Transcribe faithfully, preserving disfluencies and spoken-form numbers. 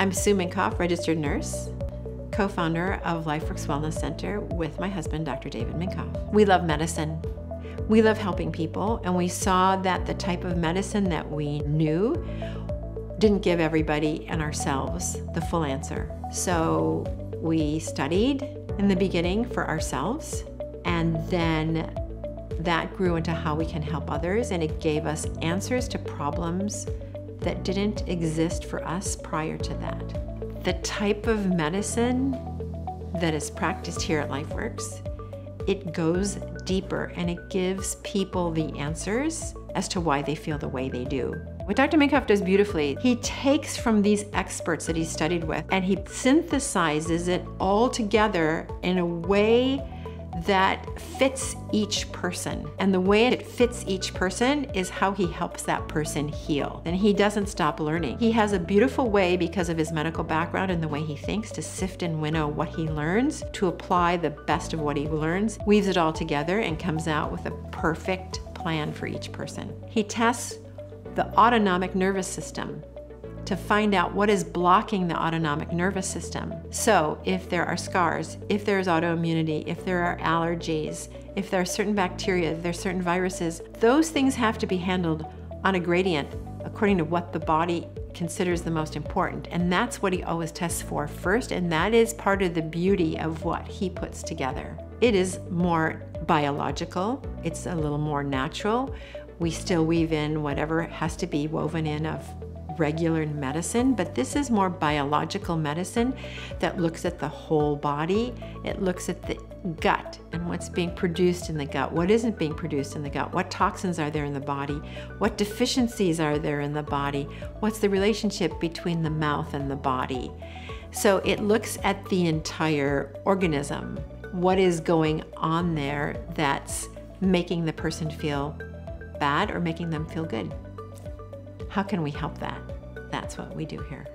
I'm Sue Minkoff, registered nurse, co-founder of LifeWorks Wellness Center with my husband, Doctor David Minkoff. We love medicine. We love helping people, and we saw that the type of medicine that we knew didn't give everybody and ourselves the full answer. So we studied in the beginning for ourselves, and then that grew into how we can help others, and it gave us answers to problems that didn't exist for us prior to that. The type of medicine that is practiced here at LifeWorks, it goes deeper and it gives people the answers as to why they feel the way they do. What Doctor Minkoff does beautifully, he takes from these experts that he studied with and he synthesizes it all together in a way that fits each person. And the way it fits each person is how he helps that person heal. And he doesn't stop learning. He has a beautiful way, because of his medical background and the way he thinks, to sift and winnow what he learns, to apply the best of what he learns, weaves it all together and comes out with a perfect plan for each person. He tests the autonomic nervous system to find out what is blocking the autonomic nervous system. So if there are scars, if there's autoimmunity, if there are allergies, if there are certain bacteria, if there are certain viruses, those things have to be handled on a gradient according to what the body considers the most important. And that's what he always tests for first, and that is part of the beauty of what he puts together. It is more biological, it's a little more natural. We still weave in whatever has to be woven in of regular medicine, but this is more biological medicine that looks at the whole body. It looks at the gut and what's being produced in the gut, what isn't being produced in the gut, what toxins are there in the body, what deficiencies are there in the body, what's the relationship between the mouth and the body. So it looks at the entire organism, what is going on there that's making the person feel bad or making them feel good. How can we help that? That's what we do here.